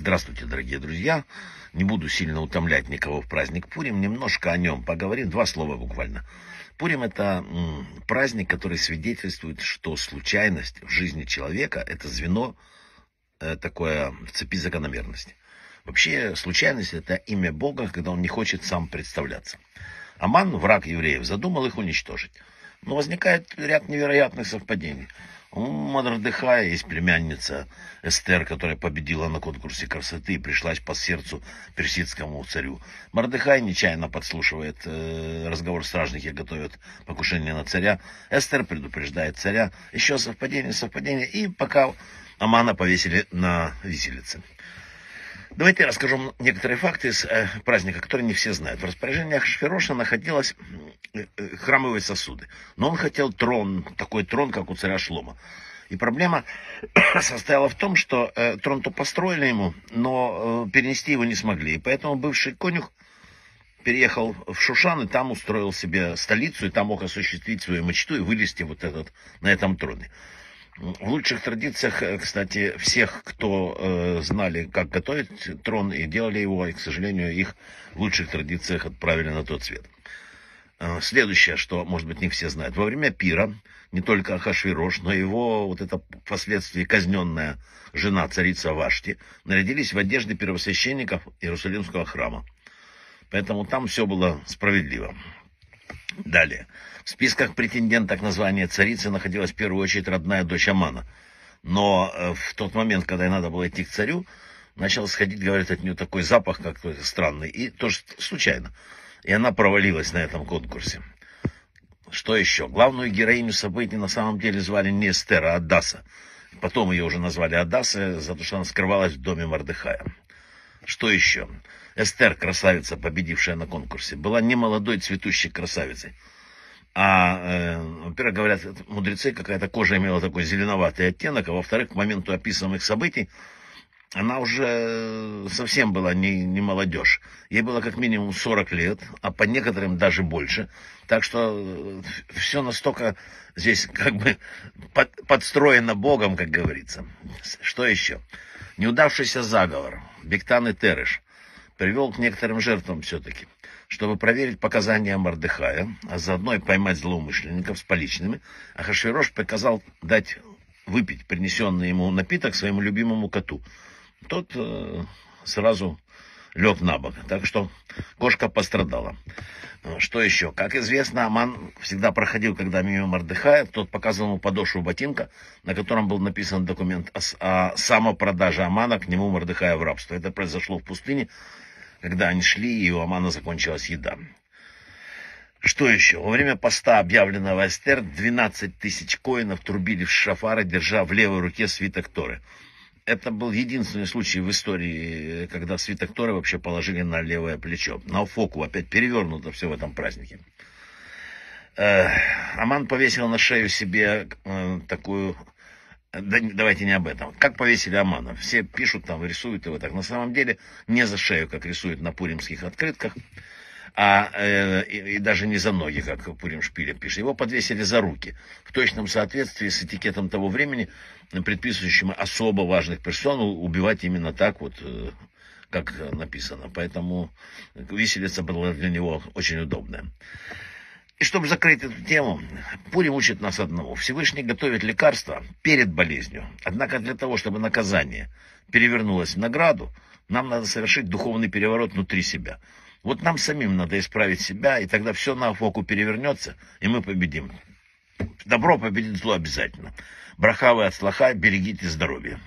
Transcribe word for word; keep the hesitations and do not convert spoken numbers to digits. Здравствуйте, дорогие друзья. Не буду сильно утомлять никого в праздник Пурим. Немножко о нем поговорим. Два слова буквально. Пурим — это праздник, который свидетельствует, что случайность в жизни человека — это звено такое в цепи закономерности. Вообще, случайность — это имя Бога, когда он не хочет сам представляться. Аман, враг евреев, задумал их уничтожить. Но возникает ряд невероятных совпадений. У Мордехая есть племянница Эстер, которая победила на конкурсе красоты и пришлась по сердцу персидскому царю. Мордехай нечаянно подслушивает э, разговор, стражники готовят покушение на царя. Эстер предупреждает царя. Еще совпадение, совпадение. И пока Амана повесили на виселице. Давайте я расскажу вам некоторые факты из э, праздника, которые не все знают. В распоряжении Ахашвероша находились э, э, храмовые сосуды. Но он хотел трон, такой трон, как у царя Шлома. И проблема состояла в том, что э, трон-то построили ему, но э, перенести его не смогли. И поэтому бывший конюх переехал в Шушан, и там устроил себе столицу, и там мог осуществить свою мечту и вылезти вот этот, на этом троне. В лучших традициях, кстати, всех, кто э, знали, как готовить трон и делали его, и, к сожалению, их в лучших традициях отправили на тот свет. Э, следующее, что, может быть, не все знают. Во время пира не только Ахашверош, но его вот эта впоследствии казненная жена, царица Вашти, нарядились в одежды первосвященников Иерусалимского храма. Поэтому там все было справедливо. Далее. В списках претенденток на звание царицы находилась в первую очередь родная дочь Амана. Но в тот момент, когда ей надо было идти к царю, начал сходить, говорит, от нее такой запах какой-то странный. И тоже случайно. И она провалилась на этом конкурсе. Что еще? Главную героиню событий на самом деле звали не Эстер, а Адасса. Потом ее уже назвали Адассой, за то, что она скрывалась в доме Мордехая. Что еще? Эстер, красавица, победившая на конкурсе, была не молодой цветущей красавицей. А, э, во-первых, говорят, мудрецы, какая-то кожа имела такой зеленоватый оттенок, а во-вторых, к моменту описанных событий она уже совсем была не, не молодежь. Ей было как минимум сорок лет, а по некоторым даже больше. Так что все настолько здесь как бы под, подстроено Богом, как говорится. Что еще? Неудавшийся заговор Биктан и Тереш привел к некоторым жертвам все-таки, чтобы проверить показания Мордехая, а заодно и поймать злоумышленников с поличными. Ахашверош приказал дать выпить принесенный ему напиток своему любимому коту. Тот э, сразу лег на бок, так что кошка пострадала. Что еще? Как известно, Аман всегда проходил, когда мимо Мордехая, тот показывал ему подошву ботинка, на котором был написан документ о, о самопродаже Амана к нему Мордехая в рабство. Это произошло в пустыне, когда они шли, и у Амана закончилась еда. Что еще? Во время поста, объявленного Эстер, двенадцать тысяч коинов трубили в шафары, держа в левой руке свиток Торы. Это был единственный случай в истории, когда свиток Торы вообще положили на левое плечо. На фоку опять перевернуто все в этом празднике. Э, Аман повесил на шею себе э, такую... Да, давайте не об этом. Как повесили Амана? Все пишут там, рисуют его так. На самом деле не за шею, как рисуют на пуримских открытках, а э, и, и даже не за ноги, как в Пурим-шпиле пишет. Его подвесили за руки, в точном соответствии с этикетом того времени, предписывающим особо важных персон убивать именно так вот, как написано. Поэтому виселица была для него очень удобная. И чтобы закрыть эту тему, Пурим учит нас одному. Всевышний готовит лекарства перед болезнью. Однако для того, чтобы наказание перевернулось в награду, нам надо совершить духовный переворот внутри себя. Вот нам самим надо исправить себя, и тогда все на фоку перевернется, и мы победим. Добро победит зло обязательно. Браха вы от слаха, берегите здоровье.